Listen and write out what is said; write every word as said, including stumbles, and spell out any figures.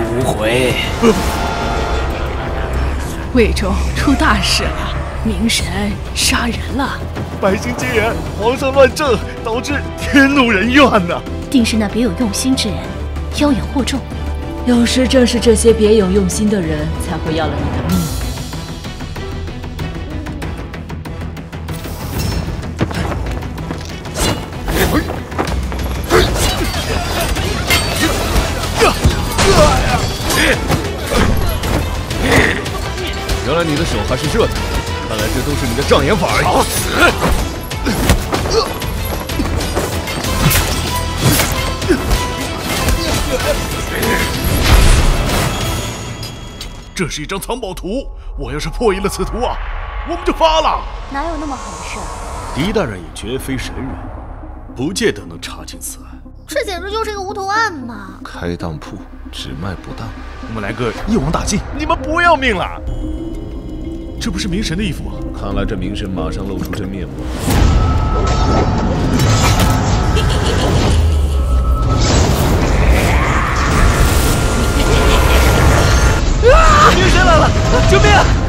无回。呃、魏州出大事了，明神杀人了，百姓皆言皇上乱政，导致天怒人怨呐、啊。定是那别有用心之人妖言惑众，有时正是这些别有用心的人才会要了你的命。 原来你的手还是热的，看来这都是你的障眼法而已。找死！这是一张藏宝图，我要是破译了此图啊，我们就发了。哪有那么好的事？狄大人也绝非神人，不见得能查清此案。这简直就是一个无头案嘛！开当铺只卖不当，我们来个一网打尽。你们不要命了！ 这不是明神的衣服吗？看来这明神马上露出真面目。啊！明神来了，救命！